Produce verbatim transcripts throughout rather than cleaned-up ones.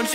Don't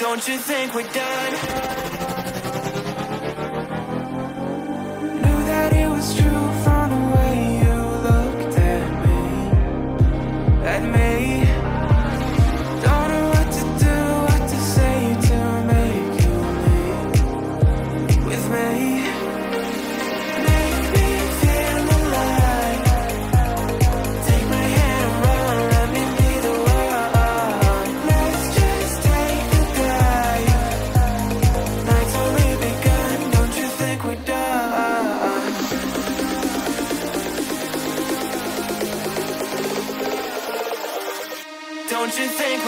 Don't you think we're done? Knew that it was true from the way you looked at me, at me. Don't know what to do, what to say to make you leave with me. Make me feel alive. Take my hand and run, let me be the one. Let's just take the time. Don't you think we're done? Don't you think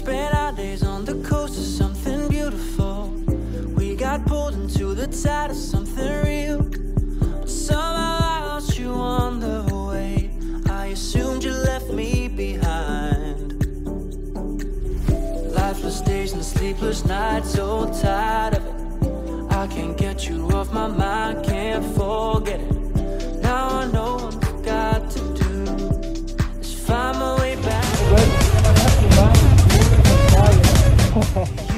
Spent our days on the coast of something beautiful. We got pulled tired of something real, but somehow I lost you on the way. I assumed you left me behind. Lifeless days and sleepless nights, so tired of it. I can't get you off my mind, can't forget it. Now I know what I've got to do is find my way back.